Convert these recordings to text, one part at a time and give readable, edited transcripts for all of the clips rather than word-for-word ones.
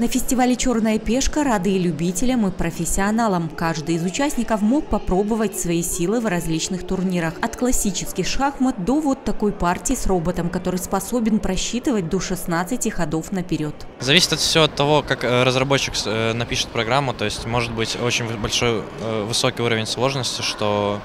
На фестивале «Черная пешка» рады и любителям, и профессионалам. Каждый из участников мог попробовать свои силы в различных турнирах. От классических шахмат до вот такой партии с роботом, который способен просчитывать до 16 ходов наперед. Зависит все от того, как разработчик напишет программу. То есть может быть очень большой, высокий уровень сложности, что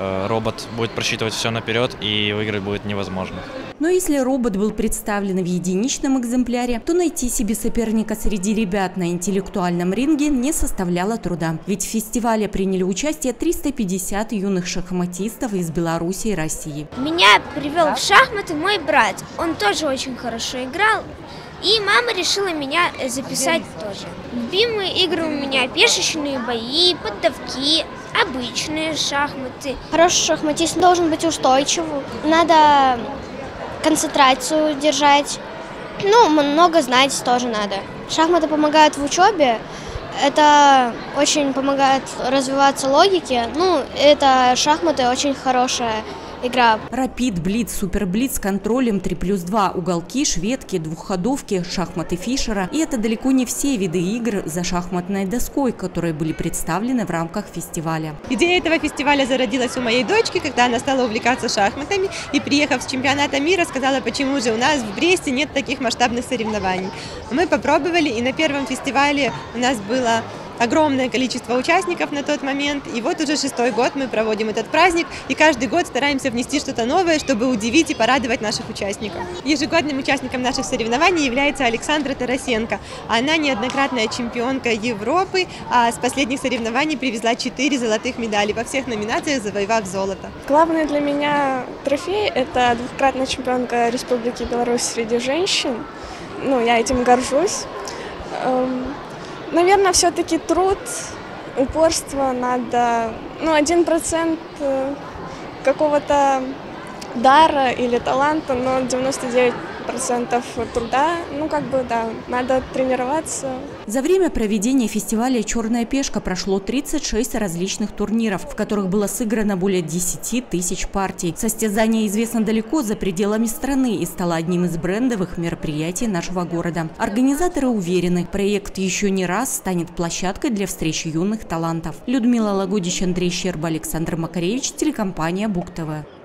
робот будет просчитывать все наперед и выиграть будет невозможно. Но если робот был представлен в единичном экземпляре, то найти себе соперника среди ребят на интеллектуальном ринге не составляло труда. Ведь в фестивале приняли участие 350 юных шахматистов из Беларуси и России. Меня привел в шахматы мой брат. Он тоже очень хорошо играл. И мама решила меня записать тоже. Любимые игры у меня пешечные бои, поддавки, обычные шахматы. Хороший шахматист должен быть устойчивым. Надо концентрацию держать. Ну, много знать тоже надо. Шахматы помогают в учебе. Это очень помогает развиваться логике. Ну, это шахматы очень хорошая игра. Рапид, блиц, суперблиц с контролем 3+2, уголки, шведки, двухходовки, шахматы Фишера. И это далеко не все виды игр за шахматной доской, которые были представлены в рамках фестиваля. Идея этого фестиваля зародилась у моей дочки, когда она стала увлекаться шахматами и, приехав с чемпионата мира, сказала, почему же у нас в Бресте нет таких масштабных соревнований. Мы попробовали, и на первом фестивале у нас было огромное количество участников на тот момент. И вот уже 6-й год мы проводим этот праздник. И каждый год стараемся внести что-то новое, чтобы удивить и порадовать наших участников. Ежегодным участником наших соревнований является Александра Тарасенко. Она неоднократная чемпионка Европы. А с последних соревнований привезла 4 золотых медали, во всех номинациях завоевав золото. Главное для меня трофей – это двукратная чемпионка Республики Беларусь среди женщин. Ну, я этим горжусь. Наверное, все-таки труд, упорство надо, ну, 1% какого-то дара или таланта, но 99% труда, ну, как бы, да, надо тренироваться. За время проведения фестиваля «Черная пешка» прошло 36 различных турниров, в которых было сыграно более 10 000 партий. Состязание известно далеко за пределами страны и стало одним из брендовых мероприятий нашего города. Организаторы уверены, проект еще не раз станет площадкой для встреч юных талантов. Людмила Лагодич, Андрей Щерба, Александр Макаревич, телекомпания Буг-ТВ.